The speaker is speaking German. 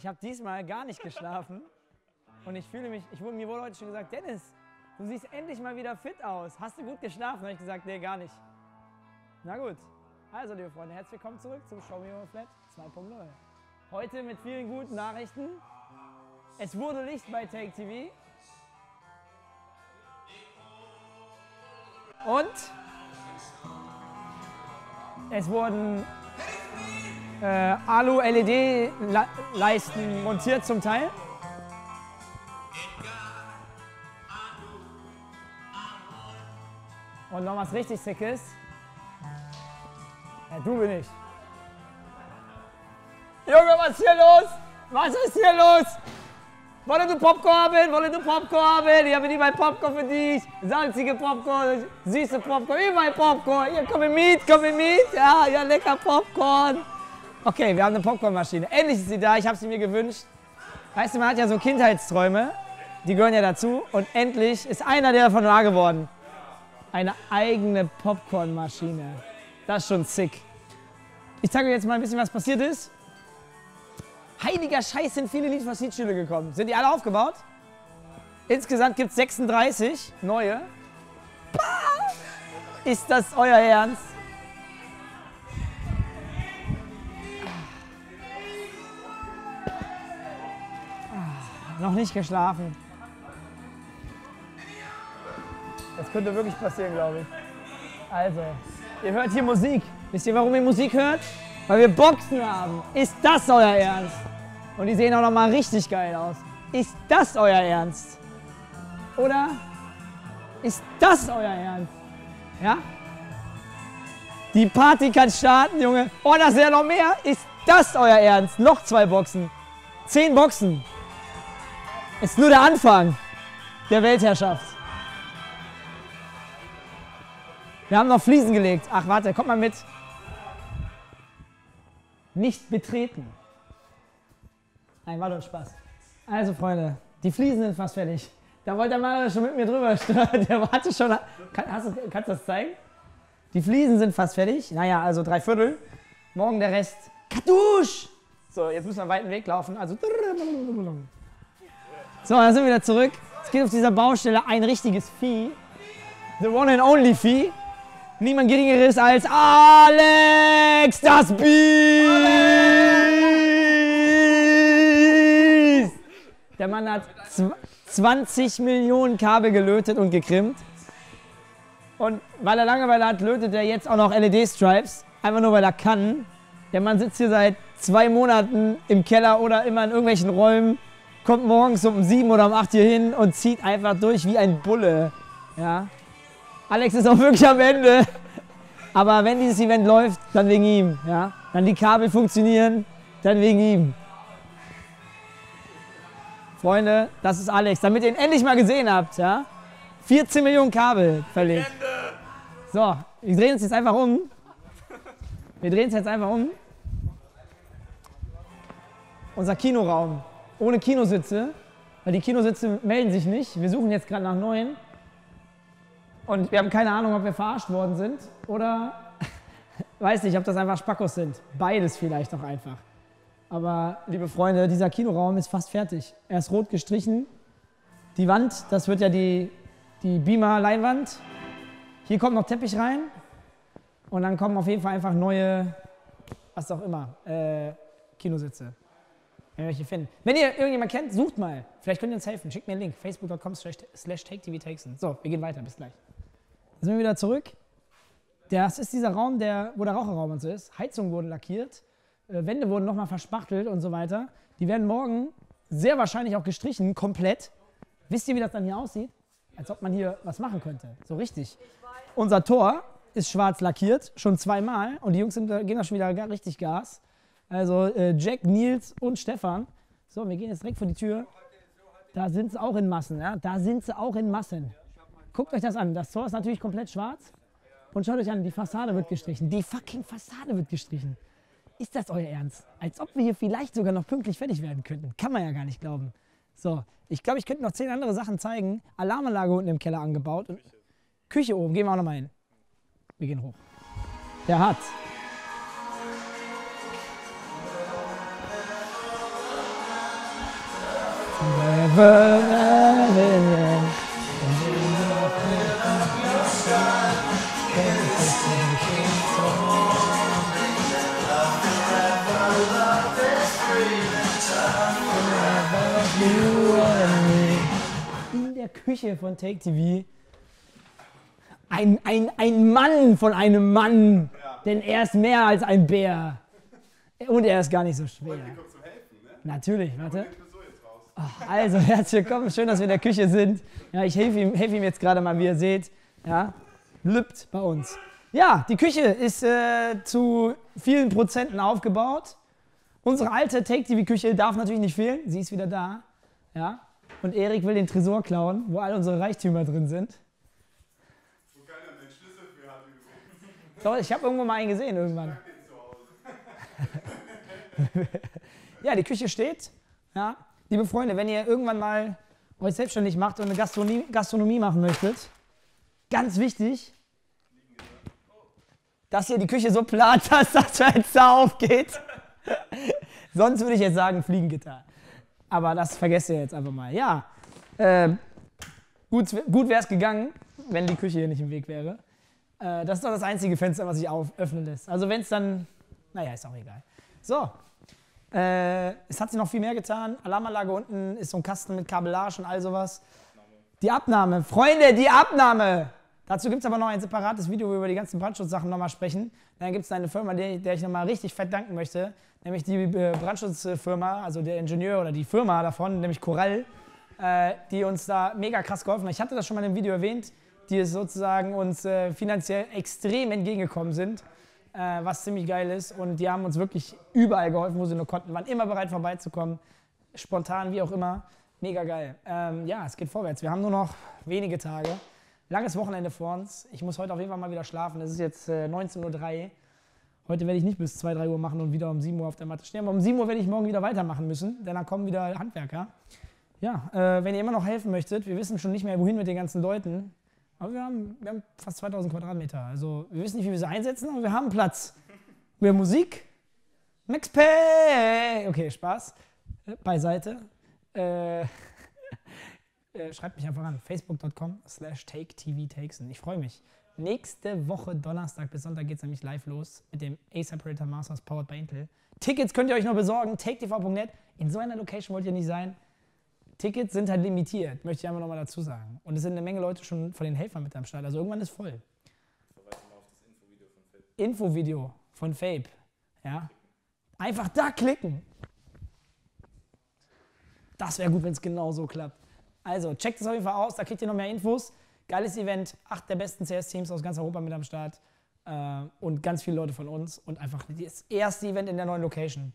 Ich habe diesmal gar nicht geschlafen und ich fühle mich, mir wurde heute schon gesagt, Dennis, du siehst endlich mal wieder fit aus. Hast du gut geschlafen? Da habe ich gesagt, nee, gar nicht. Na gut, also liebe Freunde, herzlich willkommen zurück zum Show Me Your Flat 2.0. Heute mit vielen guten Nachrichten. Es wurde Licht bei TaKeTV. Und es wurden Alu-LED-Leisten montiert zum Teil. Und noch was richtig Sickes. Ja, du bin ich. Junge, was ist hier los? Was ist hier los? Wollen du Popcorn haben? Wollen du Popcorn haben? Ich habe überall Popcorn für dich. Salzige Popcorn, süße Popcorn, überall Popcorn. Hier, komm mit. Ja, ja, lecker Popcorn. Okay, wir haben eine Popcornmaschine. Endlich ist sie da, ich habe sie mir gewünscht. Weißt du, man hat ja so Kindheitsträume, die gehören ja dazu. Und endlich ist einer davon wahr geworden. Eine eigene Popcornmaschine. Das ist schon sick. Ich zeige euch jetzt mal ein bisschen, was passiert ist. Heiliger Scheiß, sind viele Liedverschiedsstühle gekommen. Sind die alle aufgebaut? Insgesamt gibt es 36 neue. Ist das euer Ernst? Noch nicht geschlafen. Das könnte wirklich passieren, glaube ich. Also, ihr hört hier Musik. Wisst ihr, warum ihr Musik hört? Weil wir Boxen haben. Ist das euer Ernst? Und die sehen auch noch mal richtig geil aus. Ist das euer Ernst? Oder? Ist das euer Ernst? Ja? Die Party kann starten, Junge. Oh, das ist ja noch mehr. Ist das euer Ernst? Noch 2 Boxen. 10 Boxen. Ist nur der Anfang der Weltherrschaft. Wir haben noch Fliesen gelegt. Ach, warte, kommt mal mit. Nicht betreten. Nein, war doch Spaß. Also Freunde, die Fliesen sind fast fertig. Da wollte der Mann schon mit mir drüber stören. Der warte schon. Kannst du das zeigen? Die Fliesen sind fast fertig. Naja, also 3/4. Morgen der Rest. Kartusch! So, jetzt müssen wir einen weiten Weg laufen. Also. So, da sind wir wieder zurück. Es geht auf dieser Baustelle ein richtiges Vieh. The one and only Vieh. Niemand geringeres als Alex, das Biest! Der Mann hat 20 Millionen Kabel gelötet und gekrimmt. Und weil er Langeweile hat, lötet er jetzt auch noch LED-Stripes. Einfach nur, weil er kann. Der Mann sitzt hier seit 2 Monaten im Keller oder immer in irgendwelchen Räumen, kommt morgens um 7 oder um 8 hier hin und zieht einfach durch wie ein Bulle. Ja. Alex ist auch wirklich am Ende, aber wenn dieses Event läuft, dann wegen ihm, ja? Dann die Kabel funktionieren, dann wegen ihm. Freunde, das ist Alex, damit ihr ihn endlich mal gesehen habt, ja? 14 Millionen Kabel verlegt. So, wir drehen uns jetzt einfach um. Unser Kinoraum, ohne Kinositze, weil die Kinositze melden sich nicht. Wir suchen jetzt gerade nach neuen. Und wir haben keine Ahnung, ob wir verarscht worden sind oder weiß nicht, ob das einfach Spackos sind. Beides vielleicht noch einfach. Aber liebe Freunde, dieser Kinoraum ist fast fertig. Er ist rot gestrichen. Die Wand, das wird ja die Beamer-Leinwand. Hier kommt noch Teppich rein. Und dann kommen auf jeden Fall einfach neue, was auch immer, Kinositze. Wenn wir welche finden. Wenn ihr irgendjemand kennt, sucht mal. Vielleicht könnt ihr uns helfen. Schickt mir einen Link. Facebook.com/TakeTV. So, wir gehen weiter. Bis gleich. Dann sind wir wieder zurück. Das ist dieser Raum, wo der Raucherraum und so ist. Heizungen wurden lackiert, Wände wurden nochmal verspachtelt und so weiter. Die werden morgen sehr wahrscheinlich auch gestrichen, komplett. Wisst ihr, wie das dann hier aussieht? Als ob man hier was machen könnte. So richtig. Unser Tor ist schwarz lackiert, schon 2 Mal. Und die Jungs geben da schon wieder richtig Gas. Also Jack, Nils und Stefan. So, wir gehen jetzt direkt vor die Tür. Da sind sie auch in Massen, ja? Da sind sie auch in Massen. Guckt euch das an. Das Tor ist natürlich komplett schwarz. Und schaut euch an, die Fassade wird gestrichen. Die fucking Fassade wird gestrichen. Ist das euer Ernst? Als ob wir hier vielleicht sogar noch pünktlich fertig werden könnten. Kann man ja gar nicht glauben. So, ich glaube, ich könnte noch 10 andere Sachen zeigen. Alarmanlage unten im Keller angebaut. Und Küche oben, gehen wir auch nochmal hin. Wir gehen hoch. Der hat. In der Küche von TaKeTV ein Mann von einem Mann, ja. Denn er ist mehr als ein Bär und er ist gar nicht so schwer. Und willkommen zum Helfen, ne? Natürlich, warte. Ach, also herzlich willkommen, schön, dass wir in der Küche sind. Ja, ich helfe ihm jetzt gerade mal, wie ihr seht. Ja, lübt bei uns. Ja, die Küche ist zu vielen Prozenten aufgebaut. Unsere alte TaKeTV-Küche darf natürlich nicht fehlen, sie ist wieder da. Ja, und Erik will den Tresor klauen, wo all unsere Reichtümer drin sind. Wo keiner den Schlüssel für hat übrigens. Doch, ich habe irgendwo mal einen gesehen irgendwann. Ja, die Küche steht. Ja. Liebe Freunde, wenn ihr irgendwann mal euch selbstständig macht und eine Gastronomie machen möchtet, ganz wichtig, dass ihr die Küche so plant, dass das Fenster aufgeht. Sonst würde ich jetzt sagen, Fliegengitter. Aber das vergesst ihr jetzt einfach mal. Ja, gut wäre es gegangen, wenn die Küche hier nicht im Weg wäre. Das ist doch das einzige Fenster, was sich öffnen lässt. Also wenn es dann, naja, ist auch egal. So. Es hat sich noch viel mehr getan. Alarmanlage unten ist so ein Kasten mit Kabellage und all sowas. Die Abnahme. Freunde, die Abnahme! Dazu gibt es aber noch ein separates Video, wo wir über die ganzen Brandschutzsachen nochmal sprechen. Dann gibt es eine Firma, der ich nochmal richtig fett danken möchte. Nämlich die Brandschutzfirma, also der Ingenieur oder die Firma davon, nämlich Coral, die uns da mega krass geholfen hat. Ich hatte das schon mal im Video erwähnt, die es sozusagen uns finanziell extrem entgegengekommen sind. Was ziemlich geil ist, und die haben uns wirklich überall geholfen, wo sie nur konnten, waren immer bereit vorbeizukommen, spontan, wie auch immer, mega geil. Ja, es geht vorwärts, wir haben nur noch wenige Tage, langes Wochenende vor uns, ich muss heute auf jeden Fall mal wieder schlafen, es ist jetzt 19:03 Uhr, heute werde ich nicht bis 2, 3 Uhr machen und wieder um 7 Uhr auf der Matte stehen, aber um 7 Uhr werde ich morgen wieder weitermachen müssen, denn dann kommen wieder Handwerker. Ja, wenn ihr immer noch helfen möchtet, wir wissen schon nicht mehr, wohin mit den ganzen Leuten. Aber wir haben fast 2000 Quadratmeter, also wir wissen nicht, wie wir sie einsetzen, aber wir haben Platz. Wir haben Musik, Max Pay, okay, Spaß, beiseite. Schreibt mich einfach an, facebook.com/TakeTVTakesen, ich freue mich. Nächste Woche Donnerstag bis Sonntag geht es nämlich live los mit dem Acer Predator Masters powered by Intel. Tickets könnt ihr euch noch besorgen, taketv.net, in so einer Location wollt ihr nicht sein. Tickets sind halt limitiert, möchte ich einfach nochmal dazu sagen. Und es sind eine Menge Leute schon von den Helfern mit am Start, also irgendwann ist voll. Verweise mal auf das Infovideo von Fabe. Infovideo von Fabe, ja. Einfach da klicken. Das wäre gut, wenn es genau so klappt. Also checkt es auf jeden Fall aus, da kriegt ihr noch mehr Infos. Geiles Event, 8 der besten CS-Teams aus ganz Europa mit am Start und ganz viele Leute von uns und einfach das erste Event in der neuen Location.